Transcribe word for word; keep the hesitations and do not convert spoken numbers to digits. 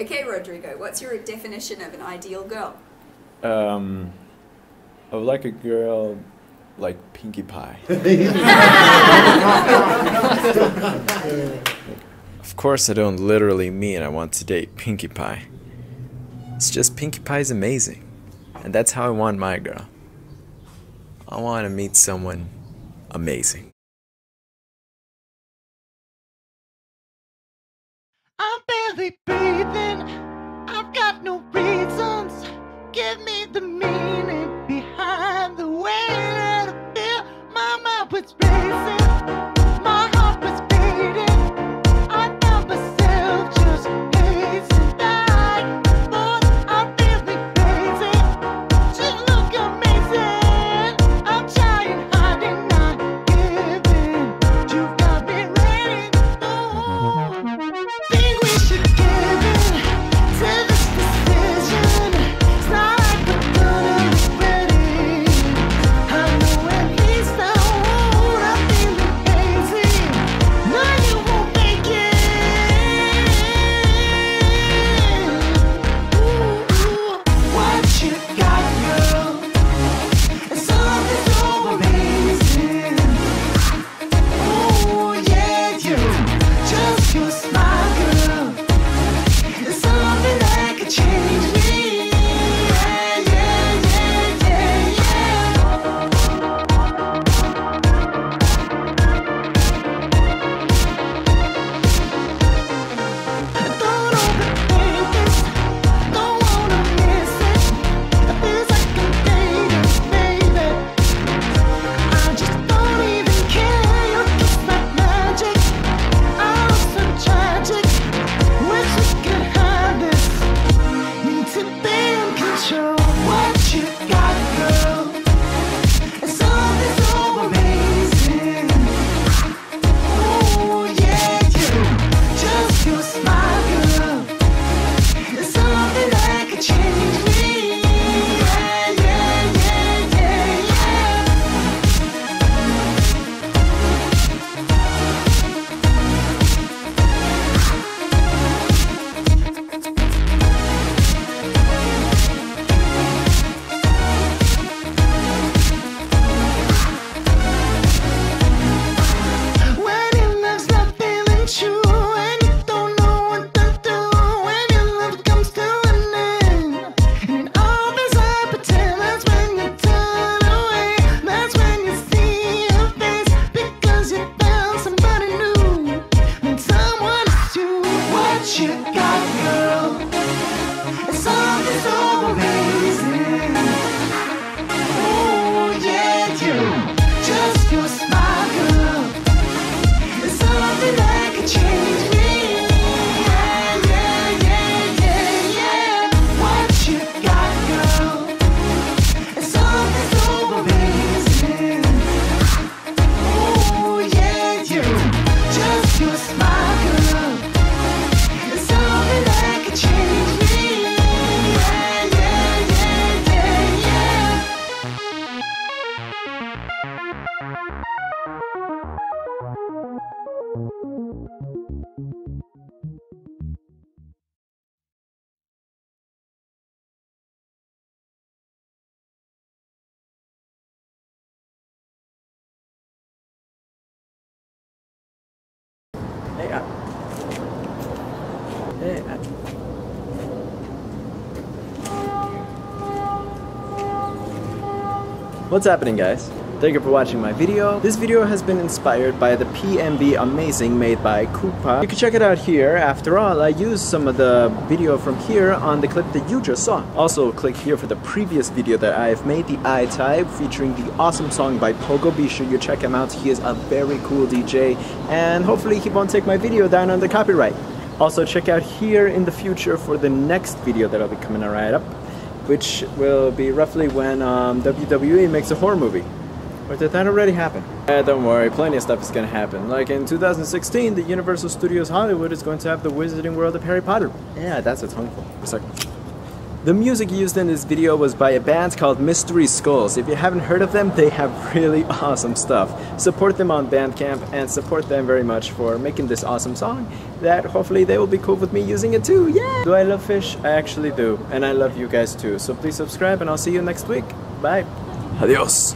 Okay, Rodrigo, what's your definition of an ideal girl? Um, I would like a girl like Pinkie Pie. Of course I don't literally mean I want to date Pinkie Pie. It's just Pinkie Pie is amazing. And that's how I want my girl. I want to meet someone amazing. I'm barely breathing. I've got no reasons. Give me the meaning behind the way that I feel. My mind was racing. My heart was beating. I found myself just pacing back. But I'm really crazy. She look amazing. I'm trying hard and not giving. You got me ready. Oh, think we should give in to this decision. It's not like I'm gonna be ready. I know at least I won't. I'm feeling crazy. No, you won't make it. Ooh, what you got, girl? It's something so amazing. Ooh, yeah, you. Just your smile, girl. There's something that could change me. Yeah, yeah, yeah, yeah, yeah. Don't overthink this. Don't wanna miss it. It feels like I'm dating, baby. I just don't even care. Your kiss like magic. I'm so tragic. Wish we could hide this. Need to be in control. What you got, girl? It's something so amazing. Ooh, yeah, you. Just your smile, girl. There's something that could change me. Yeah, yeah, yeah, yeah, yeah. When it love's not feeling true, and you don't know what to do, when your love comes to an end, and it always I pretend that's when you turn away, that's when you see your face, because you found somebody new, and someone is you. What you got, girl? It's something so amazing. Oh, yeah, you. Just your smile, girl. There's something that could change me. Yeah, yeah, yeah, yeah, yeah. What you got, girl? It's something so amazing. Oh, yeah, you. Just your smile, girl. There's something that could change me. Yeah, yeah, yeah, yeah, yeah. Hey, I... Hey, I... What's happening, guys? Thank you for watching my video. This video has been inspired by the P M B Amazing made by Koopa. You can check it out here. After all, I used some of the video from here on the clip that you just saw. Also, click here for the previous video that I have made, the I Type, featuring the awesome song by Pogo. Be sure you check him out. He is a very cool D J, and hopefully he won't take my video down under copyright. Also, check out here in the future for the next video that'll be coming right up, which will be roughly when um, W W E makes a horror movie. Or did that already happen? Eh, don't worry, plenty of stuff is gonna happen. Like in two thousand sixteen, the Universal Studios Hollywood is going to have the Wizarding World of Harry Potter. Yeah, that's a tongueful. It's like... The music used in this video was by a band called Mystery Skulls. If you haven't heard of them, they have really awesome stuff. Support them on Bandcamp and support them very much for making this awesome song that hopefully they will be cool with me using it too. Yeah! Do I love fish? I actually do. And I love you guys too. So please subscribe and I'll see you next week. Bye. Adios.